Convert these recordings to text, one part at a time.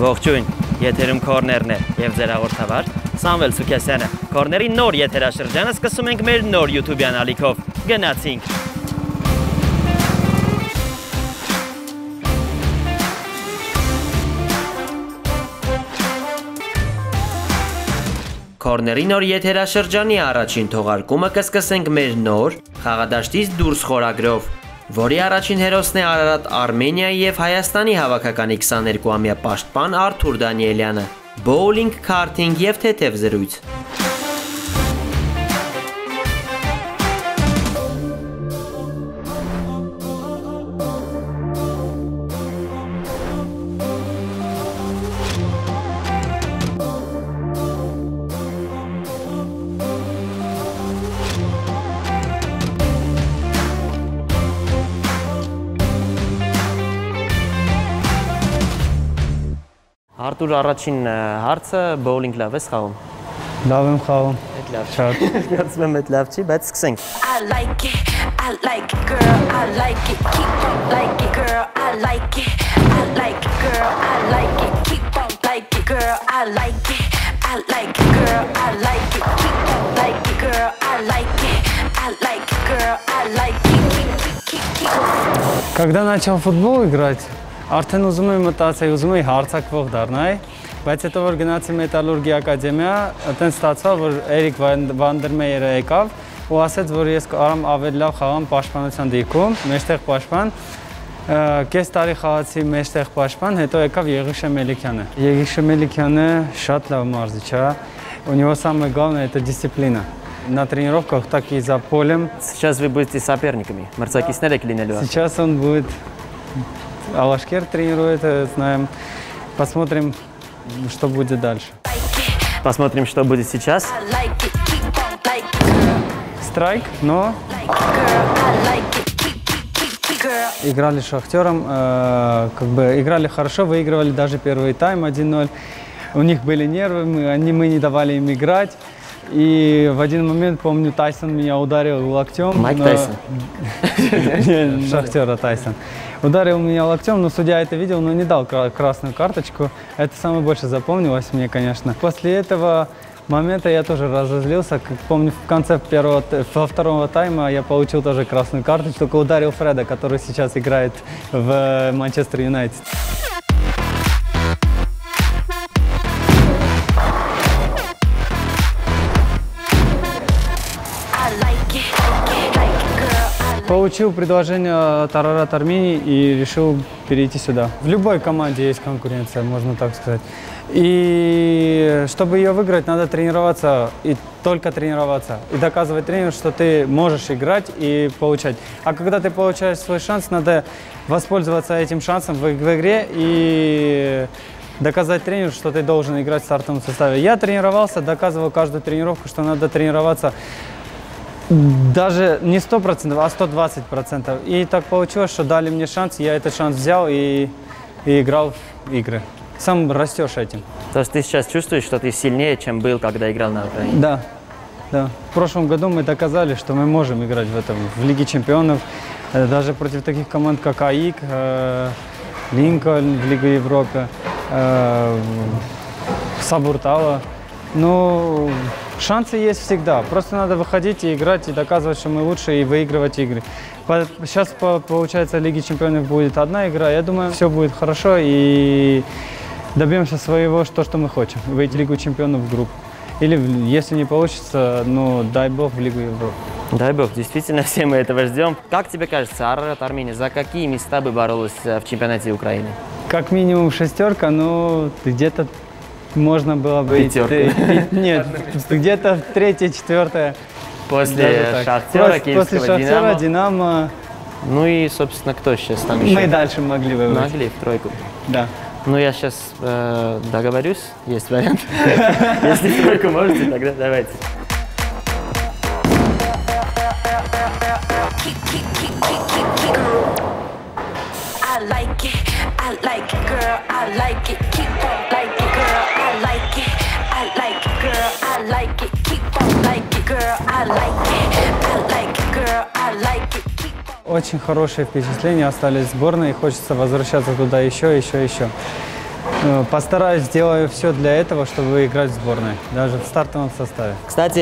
Ողջույն, եթերում կորներն է եւ ձեր հաղորդավար Սամվել Ծուքեսյանը։ Կորների նոր եթերաշրջանը սկսում ենք մեր նոր YouTube-յան ալիքով։ Գնացինք։ Կորների նոր եթերաշրջանի առաջին թողարկումը կսկսենք մեր նոր խաղադաշտից դուրս խորագրով։ Որի առաջին հերոսն է Արարատ Արմենիայի և Հայաստանի հավաքականի 22-ամյա պաշտպան Արթուր Դանիելյանը, բոուլինգ, քարտինգ և թեթև զրույց։ Արտուր, առաջին հարցը բոուլինգ լավ ես խաղում։ Լավ եմ խաղում։ Էդ լավ չի։ Կարծում եմ էդ լավ չի, բայց սկսենք։ Когда начал футбол играть, Արտեն ուզում եմ մտածեի, ուզում էի հարցակվող դառնալ, բայց հետո որ գնացի Մետալուրգի ակադեմիա, այդտեղ ստացա, որ Էրիկ Վանդերմեյերը եկավ ու ասաց, որ ես կարամ ավելի լավ խաղամ պաշտպանության դիրքում, մեջտեղ պաշտպան, կես տարի խաղացի մեջտեղ պաշտպան, հետո եկավ Եղիշե Մելիքյանը։ Եղիշե Մելիքյանը շատ լավ մարզիչ է, у него самое главное это дисциплина. На тренировках так и за полем. Сейчас вы будете соперниками. Сейчас он будет Алашкер тренирует, знаем. Посмотрим, что будет дальше. Посмотрим, что будет сейчас. Страйк, но... Играли с Шахтером, играли хорошо, выигрывали даже первый тайм 1-0. У них были нервы, мы не давали им играть. И в один момент, помню, Тайсон меня ударил локтем. Майк Тайсон? Нет, Шахтера Тайсон. Ударил меня локтем, но судья это видел, но не дал красную карточку. Это самое больше запомнилось мне, конечно. После этого момента я тоже разозлился. Как помню, в конце второго тайма я получил тоже красную карточку, только ударил Фреда, который сейчас играет в Манчестер Юнайтед. Получил предложение от Арарат Армении и решил перейти сюда. В любой команде есть конкуренция, можно так сказать. И чтобы ее выиграть, надо тренироваться и только тренироваться. И доказывать тренеру, что ты можешь играть и получать. А когда ты получаешь свой шанс, надо воспользоваться этим шансом в игре и доказать тренеру, что ты должен играть в стартовом составе. Я тренировался, доказывал каждую тренировку, что надо тренироваться. Даже не 100%, а 120%. И так получилось, что дали мне шанс, я этот шанс взял и играл в игры. Сам растешь этим. То есть ты сейчас чувствуешь, что ты сильнее, чем был, когда играл на Украине? Да, да. В прошлом году мы доказали, что мы можем играть в Лиге чемпионов, даже против таких команд, как АИК, Линкольн в Лигу Европы, Сабуртала. Ну, шансы есть всегда. Просто надо выходить и играть, и доказывать, что мы лучше, и выигрывать игры. Сейчас, получается, в Лиге чемпионов будет одна игра. Я думаю, все будет хорошо, и добьемся своего, то, что мы хотим. Выйти в Лигу чемпионов в группу. Или, если не получится, ну, дай бог, в Лигу Европы. Дай бог, действительно, все мы этого ждем. Как тебе кажется, Арарат Армения за какие места бы боролась в чемпионате Украины? Как минимум шестерка, но где-то... Можно было бы нет, где-то третье-четвертое. После Шахтера, Киевского Динамо. Ну и, собственно, кто сейчас там еще? Мы дальше могли бы выйти. Могли, в тройку. Да. Ну, я сейчас договорюсь, есть вариант. Если в тройку можете, тогда давайте. Очень хорошие впечатления остались в сборной, и хочется возвращаться туда еще, еще, еще. Постараюсь, сделаю все для этого, чтобы играть в сборной, даже в стартовом составе. Кстати,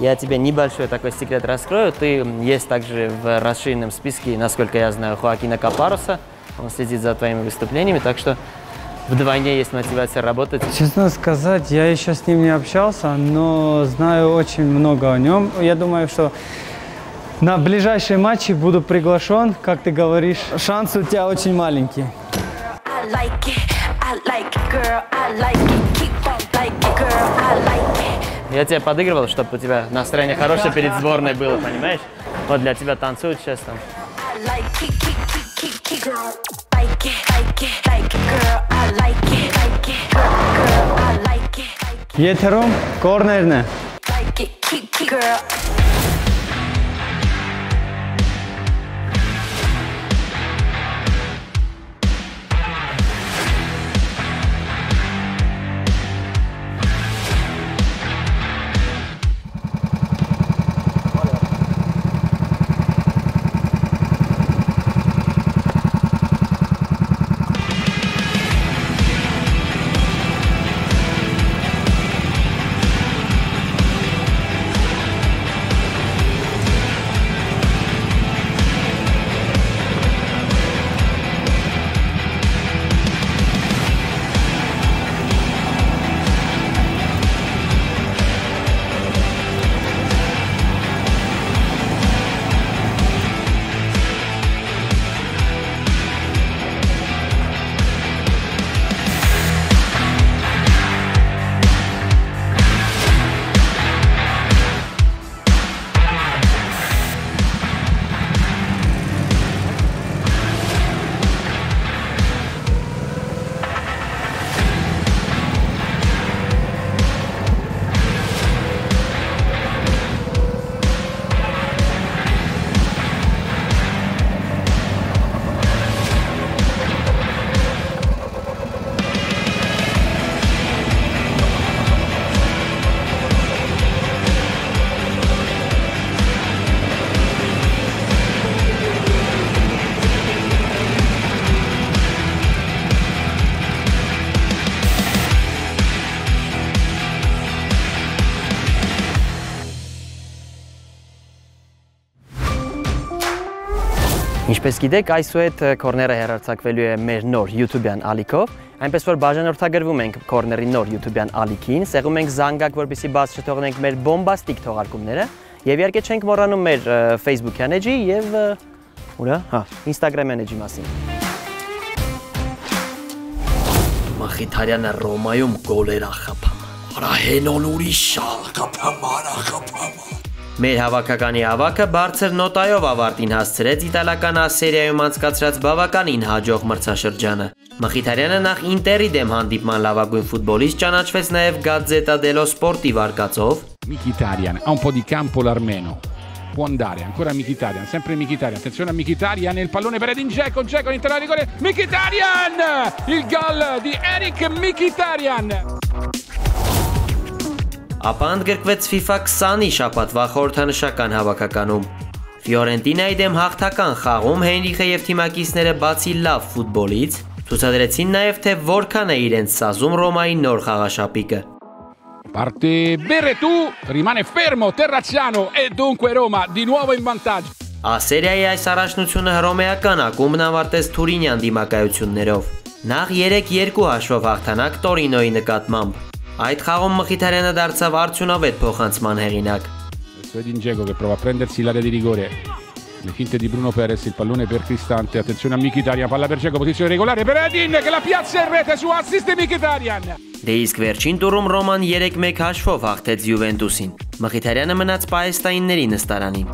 я тебе небольшой такой секрет раскрою. Ты есть также в расширенном списке, насколько я знаю, Хоакина Капаруса. Он следит за твоими выступлениями, так что вдвойне есть мотивация работать. Честно сказать, я еще с ним не общался, но знаю очень много о нем. Я думаю, что на ближайшие матчи буду приглашен, как ты говоришь. Шанс у тебя очень маленький. Я тебе подыгрывал, чтобы у тебя настроение хорошее перед сборной было, понимаешь? Вот для тебя танцуют сейчас там. Եթերում կորներն է. Ինչպես գիտեք, այսուհետ կորները հեռարձակվելու է մեր նոր YouTube-յան ալիքով, այնպես որ բաժանորդագրվում ենք կորների նոր YouTube-յան ալիքին, սեղում ենք զանգակ, որպեսզի բաց չթողնենք մեր բոմբաստիկ թողարկումները, եւ իհարկե չենք մոռանում մեր Facebook-յան էջի եւ ուրա, հա, Instagram-յան էջի մասին։ Մխիթարյանը Ռոմայում գոլեր է խփում, արա հենոն ուրիշ շալկապամ, արա խփամ։ Մեր հավաքականի հավաքը բարձր նոտայով ավարտին հասցրեց իտալական ասերիայում անցկացրած բավականին հաջող մրցաշրջանը։ Մխիթարյանը նախ Ինտերի դեմ հանդիպման լավագույն ֆուտբոլիստ ճանաչվեց նաև Gazzetta dello Sport-ի վարկածով. Mkhitaryan, ha un po' di campo l'armeno. Può andare, ancora Mkhitaryan, sempre Mkhitaryan. Attenzione a Mkhitaryan, il pallone per Edin Dzeko, Dzeko in terra di rigore. Mkhitaryan! Il gol di Eric Mkhitaryan. Ապա ընդգրկվեց FIFA 20-ի շաբաթվա խորհրդանշական հավաքականում։ Ֆիորենտինայի դեմ հաղթական խաղում Հենրիխը և թիմակիցները բացի լավ ֆուտբոլից ցուցադրեցին նաև թե որքան է իրենց սազում Ռոմայի նոր խաղաշապիկը։ Parte Berretù, rimane fermo Terracciano e dunque Roma di nuovo in vantaggio. Ասերիայի այս առաջնությունը հռոմեական ակումբն ավարտեց Թուրինյան դիմակայություններով։ Նախ 3-2 հաշվով հաղթանակ Տորինոյի նկատմամբ։ Այդ խաղում Մխիթարյանը դարձավ արդյունավետ փոխանցման հեղինակ։ Edin Dzeko che prova a prendersi l'area di rigore. Le finte di Bruno Perez, il pallone per Cristante, attenzione a Mkhitaryan, palla per Dzeko, posizione regolare per Edin che la piazza in rete su assist Mkhitaryan. Դե իսկ վերջին տուրում Ռոման 3-1 հաշվով հաղթեց Յուվենտուսին։ Մխիթարյանը մնաց պայեստայինների նստարանին։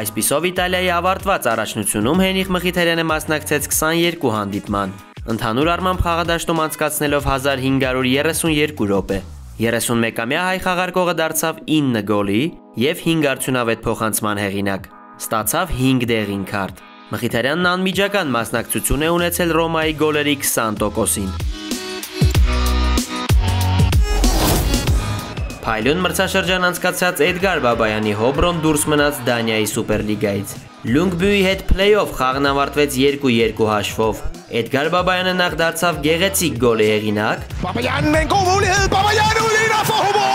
Այսպիսով Իտալիայի ավարտված առաջնությունում Հենրիխ Մխիթարյանը մասնակցեց 22 հանդիպման։ Ընդհանուր առմամբ խաղադաշտում անցկացնելով 1532 րոպե, 31-ամյա հայ խաղարկողը դարձավ 9 գոլի և 5 արդյունավետ փոխանցման հեղինակ, ստացավ 5 դեղին քարտ։ Մխիթարյանն անմիջական մասնակցություն է ունեցել Ռոմայի գոլերի 20%-ին։ Փայլուն մրցաշրջան անցկացրած Էդգար Բաբայանի Հոբրոն դուրս մնաց Դանիայի Սուպերլիգայից։ Լունգբյուի հետ պլեյ-օֆ խաղն ավարտվեց 2-2 հաշվով։ Էդգար Բաբայանը նախ դարձավ գեղեցիկ գոլի հեղինակ։ Բաբայանն են գոլ ունի, Բաբայանն ունի Ռաֆահումո։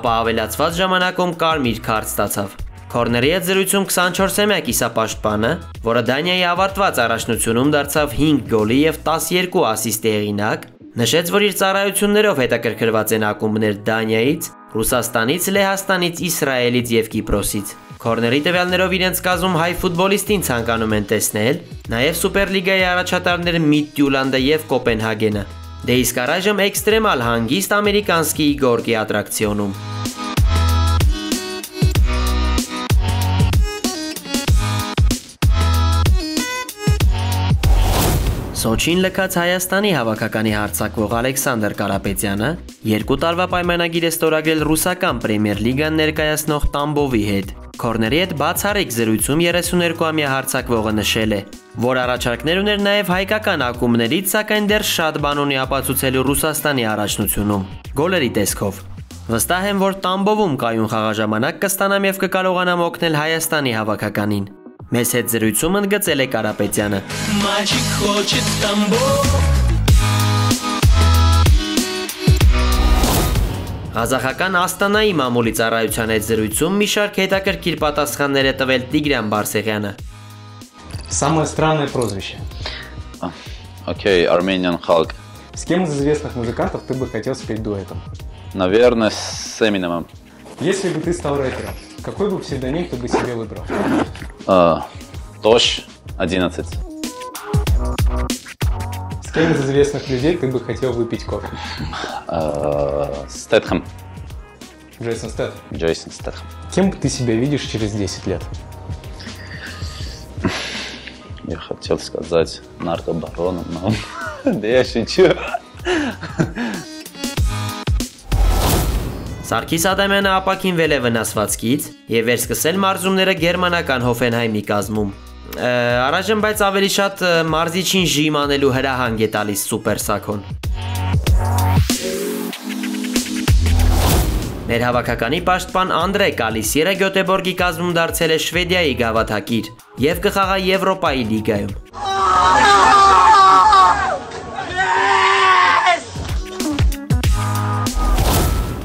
Ապա ավելացված ժամանակում կարմիր քարտ ստացավ։ Կորների հետ զրույցում 24 սեմյակ իսապաշտպանը, որը Դանիայի ավարտված առաջնությունում դարձավ 5 գոլի և 12 ասիստի հեղինակ, նշեց, որ իր ծառայություններով հետաքրքրված են ակումբներ Դանիայից, Ռուսաստանից, Լեհաստանից, Իսրայելից և Կիպրոսից։ Կորների տվյալներով իրենց կազում հայ ֆուտբոլիստին ցանկանում են տեսնել, նաև Սուպերլիգայի առաջատարներ Միտյուլանդը և Կոպենհագենը։ Դե իսկ առայժմ էքստրեմալ հանգիստ ամերիկանսկի Իգորկի ատրակցիոնում։ Սոչին լքած Հայաստանի հավաքականի հարձակվող Ալեքսանդր Կարապետյանը 2 տարվա պայմանագիր է ստորագրել ռուսական Պրեմիեր Լիգան ներկայացնող Տամբովի հետ։ Կորների հետ բացառիկ զրույցում 32-ամյա հարձակվողը նշել է, որ առաջարկներ ուներ նաև հայկական ակումբներից, սակայն դեռ շատ բան ունի ապացուցելու Ռուսաստանի առաջնությունում գոլերի տեսքով։ Վստահ եմ, որ Տամբովում կայուն խաղաժամանակ կստանամ և կկարողանամ օգնել Հայաստանի հավաքականին։ Մեզ հետ զրույցում ընդգծել է Կարապետյանը։ Ղազախական Աստանայի մամուլի ծառայության հետ զրույցում մի շարք հետաքրքիր պատասխաններ է տվել Տիգրան Բարսեղյանը։ Самое странное прозвище. Окей, Armenian Hulk. С кем из известных музыкантов ты бы хотел спеть дуэтом? Наверное, с Эминемом. Если бы ты стал рэпером, какой бы псевдоним ты бы себе выбрал? Тош 11. С кем из известных людей ты бы хотел выпить кофе? Стэтхэм. Джейсон Стэтхэм. Джейсон Стэтхэм. Кем ты себя видишь через 10 лет? Я хотел сказать наркобароном, но да я шучу. Սարգիս Ադամյանը ապաքինվել է վնասվածքից և վերսկսել մարզումները գերմանական Հոֆենհայմի կազմում։ Առայժմ բայց ավելի շատ մարզիչին ժիմ անելու հրահանգ է տալիս Սուպերսակոն։ Մեր հավաքականի պաշտպան Անդրե Կալիսիերը Գյոտեբորգի կազմում դարձել է Շվեդիայի գավաթակիր և կխաղա Եվրոպայի լիգայում։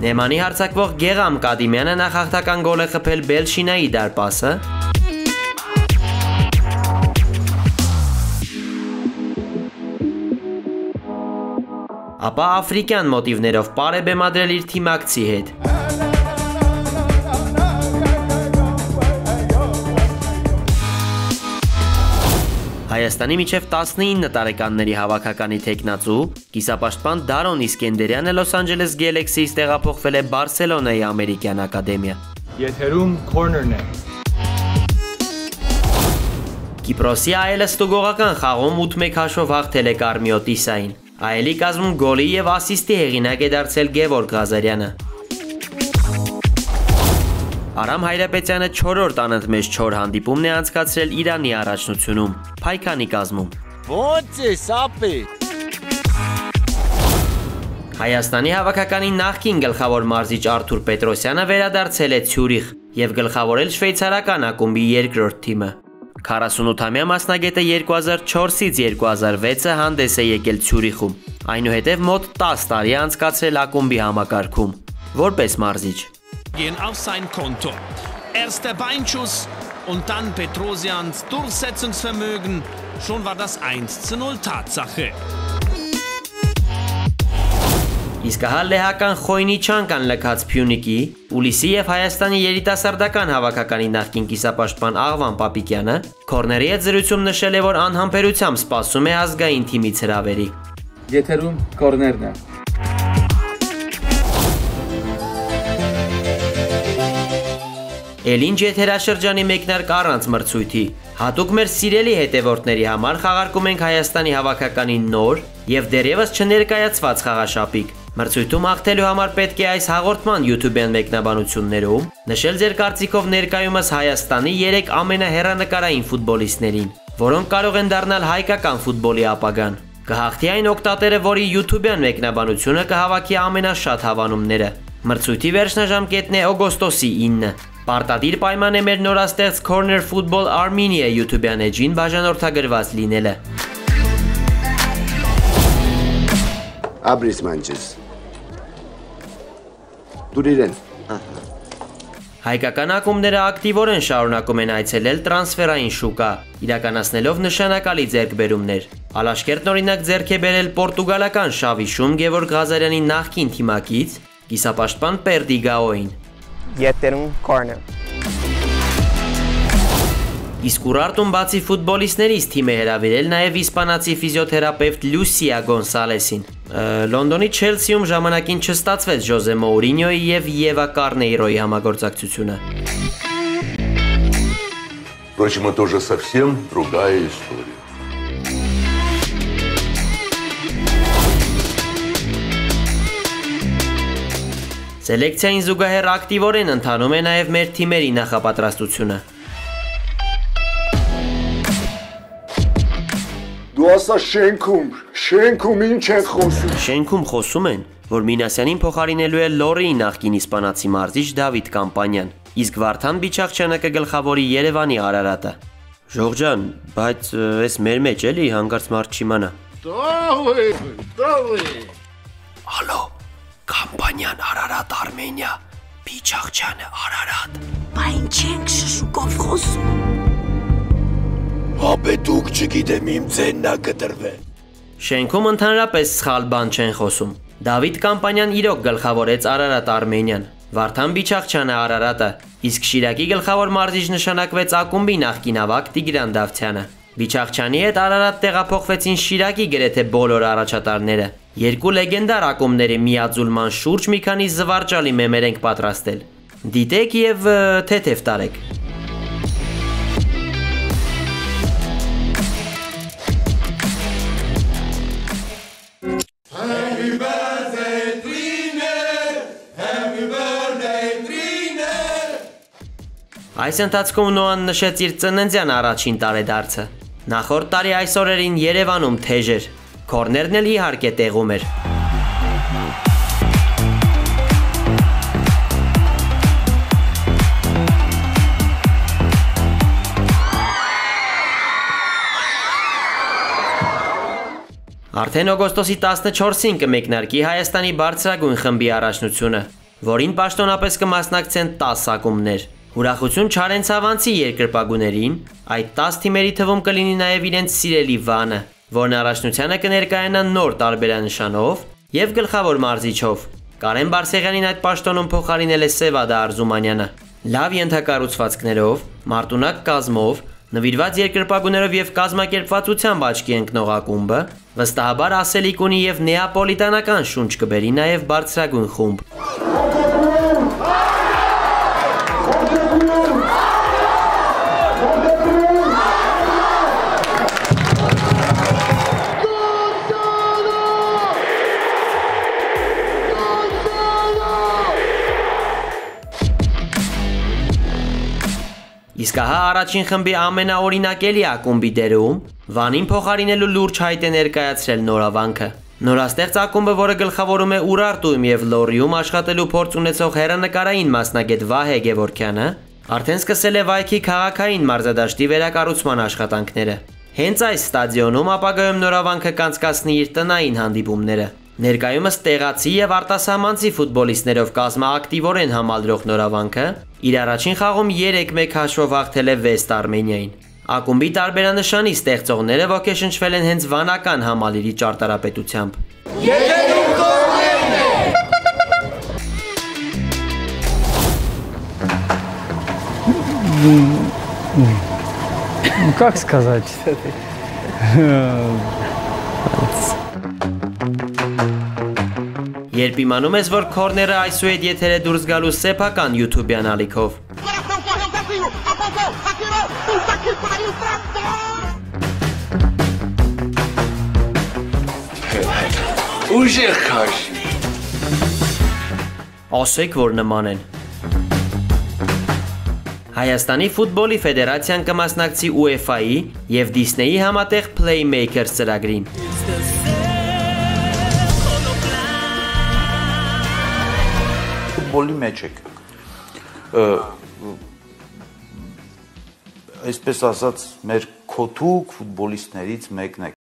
Նեմանի հարձակվող Գեղամ Կադիմյանը նախախտական գոլ է խփել Բելշինայի դարպասը։ Ապա աֆրիկյան մոտիվներով պարեբեմադրել իր թիմակցի հետ։ Հայաստանի միջև 19 տարեկանների հավաքականի թեկնածու, կիսապաշտպան Դարոն Իսկենդերյանը Լոս Անջելես Գելեքսիից տեղափոխվել է Բարսելոնայի ամերիկյան ակադեմիա։ Եթերում կորներն է։ Կիպրոսի ԱԵԼ-ը ստուգողական խաղում 8-1 հաշվով հաղթել է Կարմիոտիսային։ ԱԵԼ-ի կազմում գոլի և ասիստի հեղինակ է դարձել Գևորգ Ղազարյանը։ Արամ Հայրապետյանը 4-րդ անընդմեջ 4 հանդիպումն է անցկացրել Իրանի առաջնությունում, Փայքանի կազմում։ Ո՞նց է սապե։ Հայաստանի հավաքականի նախկին գլխավոր մարզիչ Արթուր Պետրոսյանը վերադարձել է Ցյուրիխ և գլխավորել շվեյցարական ակումբի 2-րդ թիմը։ 48-ամյա մասնագետը 2004-ից 2006-ը հանդես է եկել Ցյուրիխում, այնուհետև մոտ 10 տարի անցկացրել ակումբի համակարգում, որպես մարզիչ։ Gehen auf sein Konto. Erst der Beinschuss und dann Petrosjans Durchsetzungsvermögen. Schon war das 1:0 Tatsache. Իսկ հալեհական Խոյնիչան կան լքած Փյունիկի, Ուլիսի և Հայաստանի երիտասարդական հավաքականի նախկին կիսապաշտպան Աղվան Պապիկյանը կորների հետ զրույցում նշել է, որ անհամբերությամբ սպասում է ազգային թիմից հրավերի։ Եթերում կորներն է։ Էլ ինչ եթերաշրջանի մեկնարկ առանց մրցույթի, հատուկ մեր սիրելի հետևորդների համար խաղարկում ենք Հայաստանի հավաքականի նոր և դեռևս չներկայացված խաղաշապիկ։ Մրցույթում հաղթելու համար պետք է այս հաղորդման YouTube-յան մեկնաբանություններում նշել ձեր կարծիքով ներկայումս Հայաստանի 3 ամենահեռանկարային ֆուտբոլիստներին, որոնք կարող են դառնալ հայկական ֆուտբոլի ապագան։ Կհաղթի այն օկտատերը, որի YouTube-յան մեկնաբանությունը կհավաքի ամենաշատ հավանումները։ Մրցույթի վերջնաժամկետն է օգոստոսի 9-ը։ Պարտադիր պայման է մեր նորաստեղծ Corner Football Armenia YouTube-յան էջին բաժանորդագրված լինելը։ Абрис Манчес. Դուրիրեն։ Հայկական ակումբները ակտիվորեն շարունակում են այցելել տրանսֆերային շուկա, իրականացնելով նշանակալի ձեռքբերումներ։ Ալաշկերտն օրինակ ձեռք է բերել պորտուգալական Շավիշում Գևորգ Ղազարյանի նախկին թիմակից կիսապաշտպան Պերդիգաոին։ Իսկ Ուրարտուն բացի ֆուտբոլիստներից թիմ է հրավիրել նաև իսպանացի ֆիզիոթերապևտ Լուսիա Գոնսալեսին։ Լոնդոնի Չելսիում ժամանակին չստացվեց Жозе Մոուրինյոյի և Եվա Կարնեյրոյի համագործակցությունը։ Впрочем, это уже совсем другая история. Սելեկցիային զուգահեռ ակտիվորեն ընթանում է նաև մեր թիմերի նախապատրաստությունը։ Շենքում խոսում են, որ Մինասյանին փոխարինելու է Լորեի նախկին իսպանացի մարզիչ Դավիթ Կամպանյան, իսկ Վարդան Բիչախչյանը կգլխավորի Երևանի Արարատը։ Ժողովուրդ ջան, բայց այս մեր մեջ էլի հանկարծ մարդ չիմանա։ Ալո, Կամպանյան Արարատ Արմենիա, Բիչախչյանը Արարատ։ Բա ինչ ենք շշուկով խոսում։ Ապետուկ չգիտեմ իմ ձեննա կտրվել։ Շենքում ընդհանրապես սխալ բան չեն խոսում։ Դավիթ Կամպանյան իրոք գլխավորեց Արարատ Արմենիան, Վարդան Բիչախչյանը Արարատը, իսկ Շիրակի գլխավոր մարզիչ նշանակվեց ակումբի նախկին ավագ Տիգրան Դավթյանը։ Բիչախչյանի հետ Արարատ տեղափոխվեցին Շիրակի գրեթե բոլոր առաջատարները։ Երկու լեգենդար ակումբների միաձուլման շուրջ մի քանի զվարճալի մեմեր ենք պատրաստել։ Դիտեք և թեթև տարեք։ Այս ընթացքում Նոան նշեց իր ծննդյան առաջին տարեդարձը։ Նախորդ տարի այս օրերին Երևանում թեժ էր, կորներն էլ իհարկե տեղում էր։ Արդեն օգոստոսի 14-ին կմեկնարկի Հայաստանի բարձրագույն խմբի առաջնությունը, որին պաշտոնապես կմասնակցեն 10 ակումբներ։ Ուրախություն Չարենցավանցի երկրպագուներին, այդ 10 թիմերի թվում կլինի նաև իրենց սիրելի Վանը, որն առաջնությանը կներկայանա նոր տարբերանշանով և գլխավոր մարզիչով։ Կարեն Բարսեղյանին այդ պաշտոնում փոխարինել է Սևադա Արզումանյանը։ Լավ ենթակառուցվածքներով, մարտունակ կազմով, նվիրված երկրպագուներով և կազմակերպվածությամբ աչքի ընկնող ակումբը վստահաբար ասելիք ունի և նեապոլիտանական շունչ կբերի նաև բարձրագույն խումբ։ Իսկ ահա առաջին խմբի ամենաօրինակելի ակումբի դերում Վանին փոխարինելու լուրջ հայտ է ներկայացրել Նորավանքը։ Նորաստեղծ ակումբը, որը գլխավորում է Ուրարտուում և Լոռիում աշխատելու փորձ ունեցող հեռանկարային մասնագետ Վահե Գևորգյանը, արդեն սկսել է Վայքի քաղաքային մարզադաշտի վերակառուցման աշխատանքները։ Հենց այս ստադիոնում ապագայում Նորավանքը կանցկացնի իր տնային հանդիպումները։ Ներկայումս տեղացի և արտասահմանցի ֆուտբոլիստներով կազմաակտիվորեն համալրող Նորավանքը իր առաջին խաղում 3-1 հաշվով հաղթել է Վեստ Արմենիային։ Ակումբի տարբերանշանի ստեղծողները ոգեշնչվել են հենց վանական համալիրի ճարտարապետությամբ։ Как сказать? Երբ իմանում ես, որ քորները այսուհետ եթեր է դուրս գալու սեփական YouTube-յան ալիքով։ Ասեք, որ նման են։ Հայաստանի ֆուտբոլի ֆեդերացիան կմասնակցի UEFA-ի և Disney-ի համատեղ Playmakers ծրագրին։ ֆուտբոլի մեջ եք։ Այսպես ասած, մեր քոթուկ ֆուտբոլիստներից մեկն է,